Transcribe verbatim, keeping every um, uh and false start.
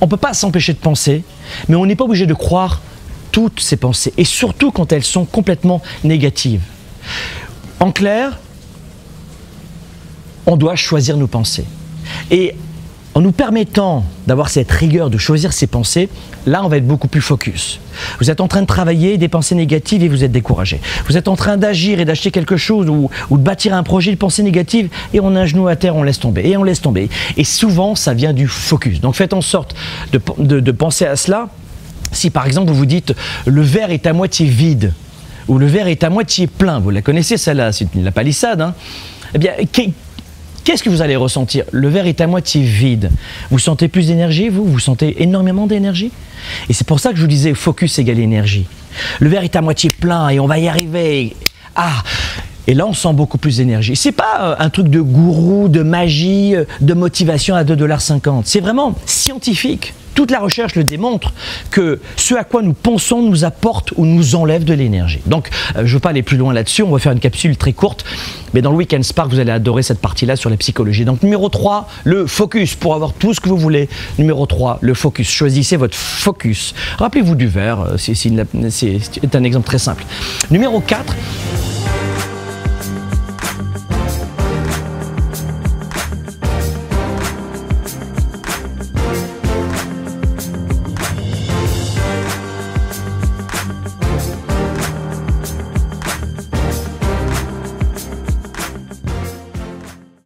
on ne peut pas s'empêcher de penser, mais on n'est pas obligé de croire toutes ces pensées, et surtout quand elles sont complètement négatives. En clair, on doit choisir nos pensées. Et en nous permettant d'avoir cette rigueur de choisir ses pensées, là on va être beaucoup plus focus. Vous êtes en train de travailler des pensées négatives et vous êtes découragé. Vous êtes en train d'agir et d'acheter quelque chose ou, ou de bâtir un projet de pensée négative et on a un genou à terre, on laisse tomber et on laisse tomber. Et souvent ça vient du focus. Donc faites en sorte de, de, de penser à cela. Si par exemple vous vous dites « le verre est à moitié vide » ou « le verre est à moitié plein », vous la connaissez celle-là, c'est la palissade, hein. Eh bien, qu'est-ce que vous allez ressentir? Le verre est à moitié vide. Vous sentez plus d'énergie, vous Vous sentez énormément d'énergie? Et c'est pour ça que je vous disais focus égale énergie. Le verre est à moitié plein et on va y arriver. Ah! Et là, on sent beaucoup plus d'énergie. C'est pas un truc de gourou, de magie, de motivation à deux dollars cinquante. C'est vraiment scientifique. Toute la recherche le démontre que ce à quoi nous pensons nous apporte ou nous enlève de l'énergie. Donc, je ne veux pas aller plus loin là-dessus, on va faire une capsule très courte, mais dans le Week-end Spark, vous allez adorer cette partie-là sur la psychologie. Donc, numéro trois, le focus, pour avoir tout ce que vous voulez. Numéro trois, le focus. Choisissez votre focus. Rappelez-vous du verre, c'est un exemple très simple. Numéro quatre,